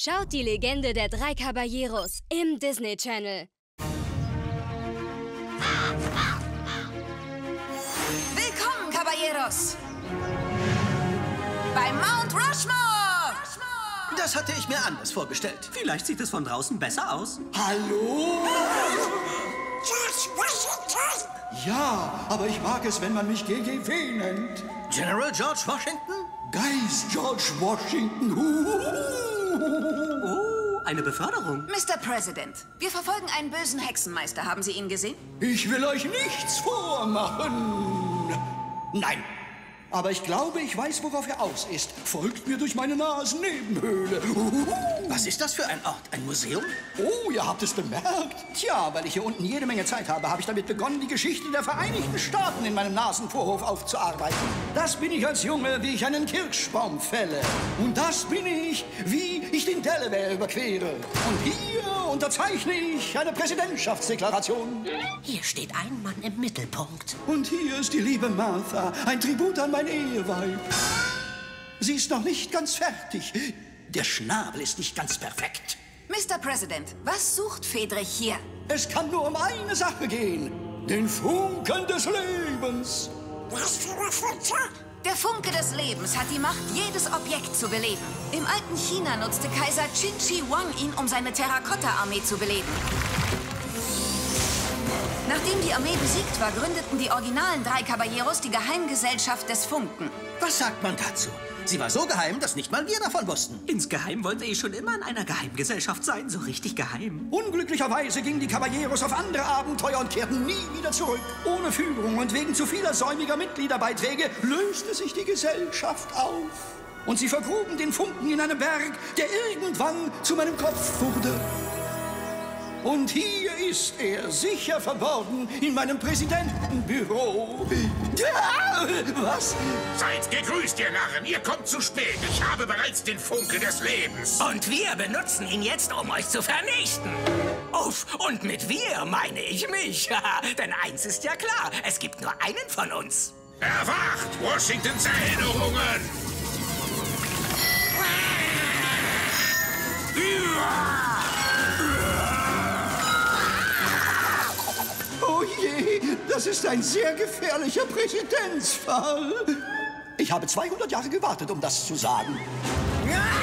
Schaut die Legende der drei Caballeros im Disney Channel. Willkommen, Caballeros! Bei Mount Rushmore! Das hatte ich mir anders vorgestellt. Vielleicht sieht es von draußen besser aus. Hallo? George Washington? Ja, aber ich mag es, wenn man mich GGW nennt. General George Washington? Geist George Washington. Oh, eine Beförderung. Mr. President, wir verfolgen einen bösen Hexenmeister. Haben Sie ihn gesehen? Ich will euch nichts vormachen. Nein. Aber ich glaube, ich weiß, worauf er aus ist. Folgt mir durch meine Nasennebenhöhle. Was ist das für ein Ort? Ein Museum? Oh, ihr habt es bemerkt. Tja, weil ich hier unten jede Menge Zeit habe, habe ich damit begonnen, die Geschichte der Vereinigten Staaten in meinem Nasenvorhof aufzuarbeiten. Das bin ich als Junge, wie ich einen Kirschbaum fälle. Und das bin ich, wie ich den Delaware überquere. Und hier unterzeichne ich eine Präsidentschaftsdeklaration. Hier steht ein Mann im Mittelpunkt. Und hier ist die liebe Martha, ein Tribut an mein Eheweib. Sie ist noch nicht ganz fertig. Der Schnabel ist nicht ganz perfekt. Mr. President, was sucht Fedrich hier? Es kann nur um eine Sache gehen. Den Funken des Lebens. Was für ein Funke? Der Funke des Lebens hat die Macht, jedes Objekt zu beleben. Im alten China nutzte Kaiser Qin Shi Huang ihn, um seine Terrakotta-Armee zu beleben. Nachdem die Armee besiegt war, gründeten die originalen drei Caballeros die Geheimgesellschaft des Funken. Was sagt man dazu? Sie war so geheim, dass nicht mal wir davon wussten. Insgeheim wollte ich schon immer in einer Geheimgesellschaft sein, so richtig geheim. Unglücklicherweise gingen die Caballeros auf andere Abenteuer und kehrten nie wieder zurück. Ohne Führung und wegen zu vieler säumiger Mitgliederbeiträge löste sich die Gesellschaft auf. Und sie vergruben den Funken in einem Berg, der irgendwann zu meinem Kopf wurde. Und hier ist er, sicher verborgen, in meinem Präsidentenbüro. Ja, was? Seid gegrüßt, ihr Narren, ihr kommt zu spät. Ich habe bereits den Funke des Lebens. Und wir benutzen ihn jetzt, um euch zu vernichten. Uff, und mit wir meine ich mich. Denn eins ist ja klar, es gibt nur einen von uns. Erwacht, Washingtons Erinnerungen! Das ist ein sehr gefährlicher Präzedenzfall. Ich habe 200 Jahre gewartet, um das zu sagen. Ja!